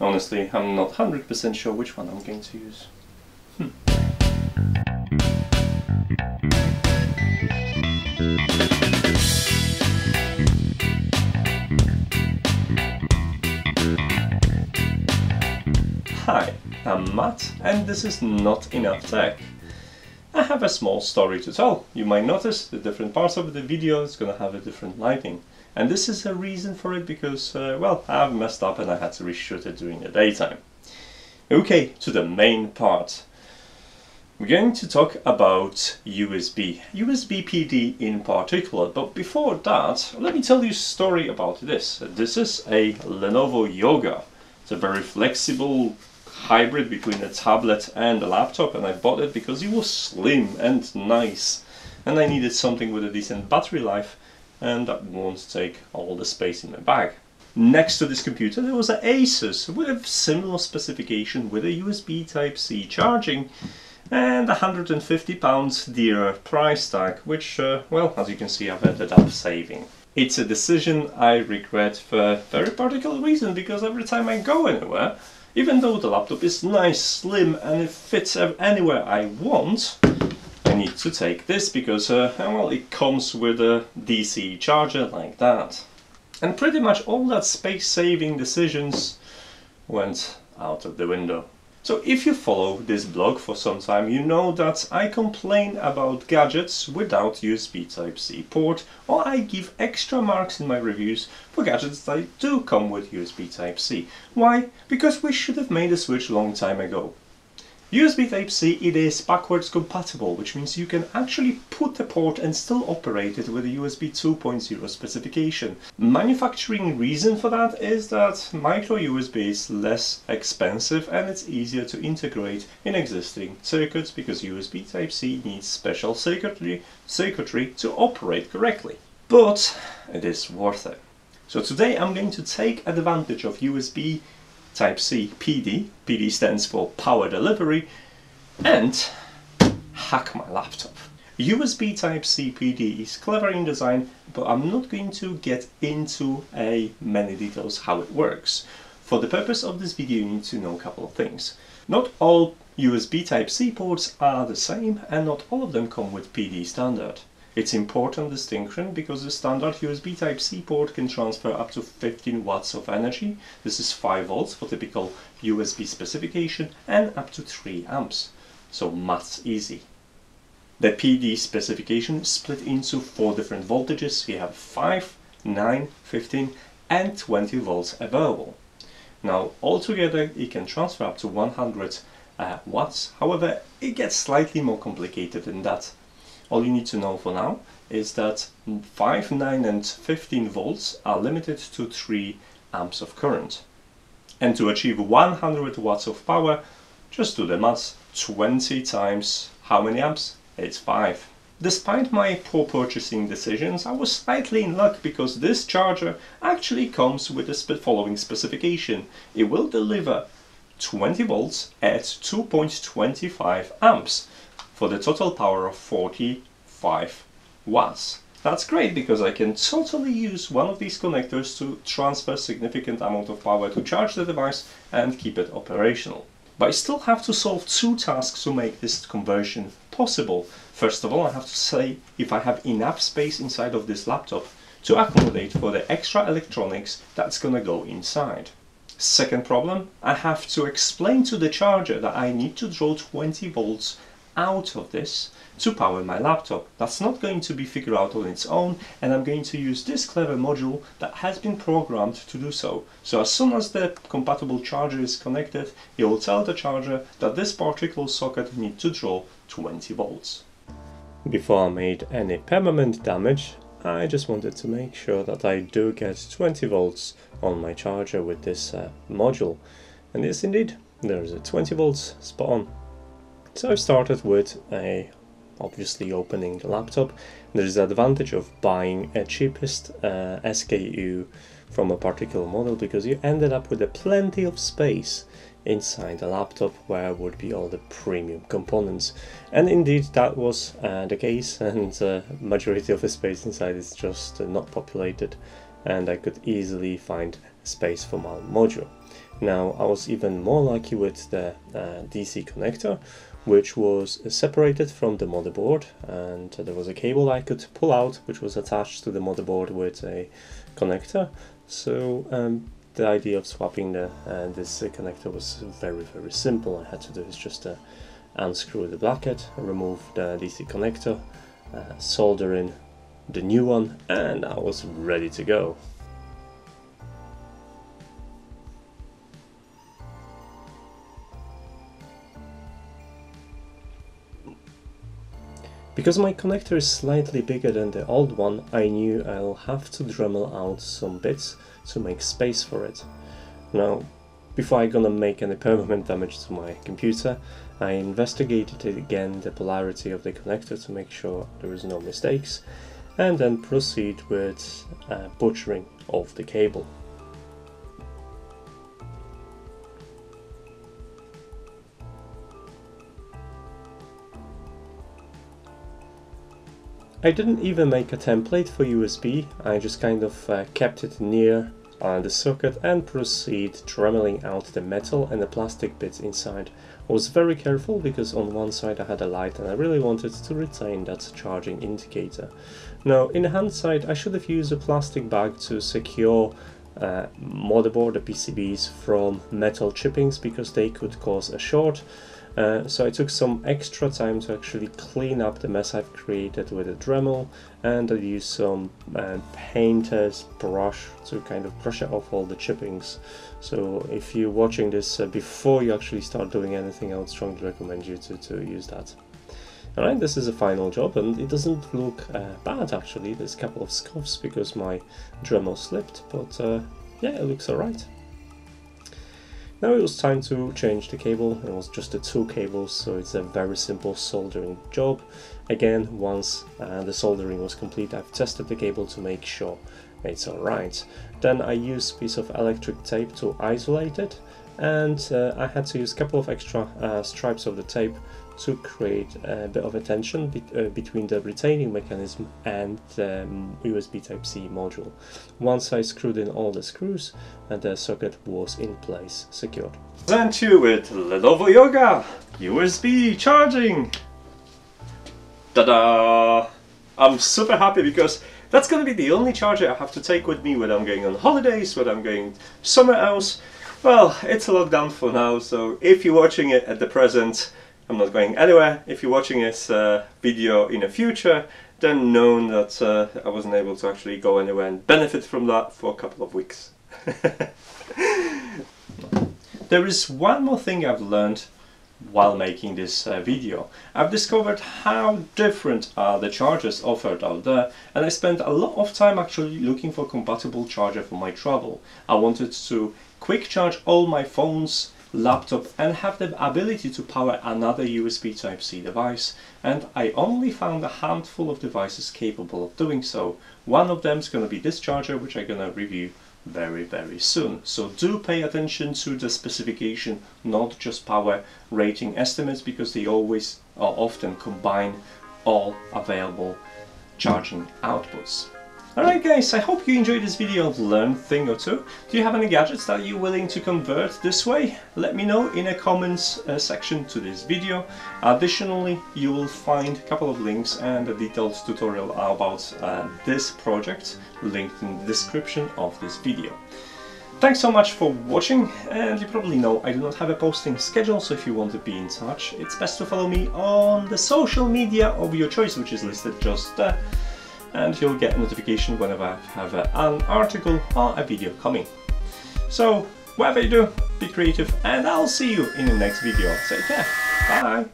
Honestly, I'm not 100% sure which one I'm going to use. Hi, I'm Matt, and this is Not Enough Tech. I have a small story to tell. You might notice the different parts of the video is going to have a different lighting. And this is a reason for it because, well, I've messed up and I had to reshoot it during the daytime. Okay, to the main part. We're going to talk about USB, USB PD in particular, but before that, let me tell you a story about this. This is a Lenovo Yoga. It's a very flexible hybrid between a tablet and a laptop, and I bought it because it was slim and nice, and I needed something with a decent battery life, and that won't take all the space in my bag. Next to this computer there was an Asus with a similar specification with a USB Type-C charging, and £150 dearer price tag, which, well, as you can see, I've ended up saving. It's a decision I regret for a very particular reason, because every time I go anywhere, even though the laptop is nice, slim, and it fits anywhere I want, I need to take this because, well, it comes with a DC charger like that. And pretty much all that space-saving decisions went out of the window. So if you follow this blog for some time, you know that I complain about gadgets without USB Type-C port, or I give extra marks in my reviews for gadgets that do come with USB Type-C. Why? Because we should have made a switch a long time ago. USB Type-C, it is backwards compatible, which means you can actually put the port and still operate it with a USB 2.0 specification. Manufacturing reason for that is that micro USB is less expensive and it's easier to integrate in existing circuits, because USB Type-C needs special circuitry to operate correctly. But it is worth it. So today I'm going to take advantage of USB Type-C PD, PD stands for power delivery, and hack my laptop. USB Type-C PD is clever in design, but I'm not going to get into many details how it works. For the purpose of this video, you need to know a couple of things. Not all USB Type-C ports are the same, and not all of them come with PD standard. It's important distinction because the standard USB Type-C port can transfer up to 15 watts of energy. This is 5 volts for typical USB specification, and up to 3 amps. So maths easy. The PD specification is split into 4 different voltages. You have 5, 9, 15 and 20 volts available. Now altogether it can transfer up to 100 watts. However, it gets slightly more complicated than that. All you need to know for now is that 5, 9 and 15 volts are limited to 3 amps of current. And to achieve 100 watts of power, just do the maths, 20 times how many amps? It's 5. Despite my poor purchasing decisions, I was slightly in luck because this charger actually comes with the following specification. It will deliver 20 volts at 2.25 amps. For the total power of 45 watts. That's great because I can totally use one of these connectors to transfer significant amount of power to charge the device and keep it operational. But I still have to solve 2 tasks to make this conversion possible. First of all, I have to say if I have enough space inside of this laptop to accommodate for the extra electronics that's gonna go inside. Second problem, I have to explain to the charger that I need to draw 20 volts out of this to power my laptop. That's not going to be figured out on its own, and I'm going to use this clever module that has been programmed to do so. So as soon as the compatible charger is connected, it will tell the charger that this particular socket needs to draw 20 volts. Before I made any permanent damage, I just wanted to make sure that I do get 20 volts on my charger with this module. And yes, indeed, there is a 20 volts spot on. So I started with obviously opening the laptop. There is the advantage of buying a cheapest SKU from a particular model, because you ended up with a plenty of space inside the laptop where would be all the premium components. And indeed that was the case, and majority of the space inside is just not populated, and I could easily find space for my module. Now, I was even more lucky with the DC connector, which was separated from the motherboard, and there was a cable I could pull out which was attached to the motherboard with a connector. So the idea of swapping this connector was very simple. All I had to do is just unscrew the bracket, remove the DC connector, solder in the new one, and I was ready to go. Because my connector is slightly bigger than the old one, I knew I'll have to Dremel out some bits to make space for it. Now, before I'm gonna make any permanent damage to my computer, I investigated again the polarity of the connector to make sure there is no mistakes, and then proceed with butchering of the cable. I didn't even make a template for USB, I just kind of kept it near the socket and proceed dremeling out the metal and the plastic bits inside. I was very careful because on one side I had a light and I really wanted to retain that charging indicator. Now, in hindsight, I should have used a plastic bag to secure motherboard, the PCBs, from metal chippings because they could cause a short. So I took some extra time to actually clean up the mess I've created with a Dremel, and I used some painter's brush to kind of brush off all the chippings. So if you're watching this before you actually start doing anything, I would strongly recommend you to use that. Alright, this is a final job, and it doesn't look bad actually. There's a couple of scuffs because my Dremel slipped, but yeah, it looks alright. Now it was time to change the cable. It was just the two cables, so it's a very simple soldering job. Again, once the soldering was complete, I've tested the cable to make sure it's alright. Then I used a piece of electric tape to isolate it, and I had to use a couple of extra stripes of the tape to create a bit of a tension between the retaining mechanism and the USB Type-C module. Once I screwed in all the screws, and the socket was in place, secured. Present you with Lenovo Yoga USB charging! Ta-da! I'm super happy because that's gonna be the only charger I have to take with me when I'm going on holidays, when I'm going somewhere else. Well, it's a lockdown for now, so if you're watching it at the present, I'm not going anywhere. If you're watching this video in the future, then know that I wasn't able to actually go anywhere and benefit from that for a couple of weeks. There is one more thing I've learned while making this video. I've discovered how different are the chargers offered out there, and I spent a lot of time actually looking for a compatible charger for my travel. I wanted to quick charge all my phones, laptop, and have the ability to power another USB Type-C device, and I only found a handful of devices capable of doing so. One of them is going to be this charger, which I'm going to review very soon. So do pay attention to the specification, not just power rating estimates, because they always or often combine all available charging outputs. Alright guys, I hope you enjoyed this video and learned a thing or two. Do you have any gadgets that you're willing to convert this way? Let me know in the comments section to this video. Additionally, you will find a couple of links and a detailed tutorial about this project linked in the description of this video. Thanks so much for watching, and you probably know I do not have a posting schedule, so if you want to be in touch, it's best to follow me on the social media of your choice, which is listed just there. And you'll get a notification whenever I have an article or a video coming. So, whatever you do, be creative, and I'll see you in the next video. Take care, bye!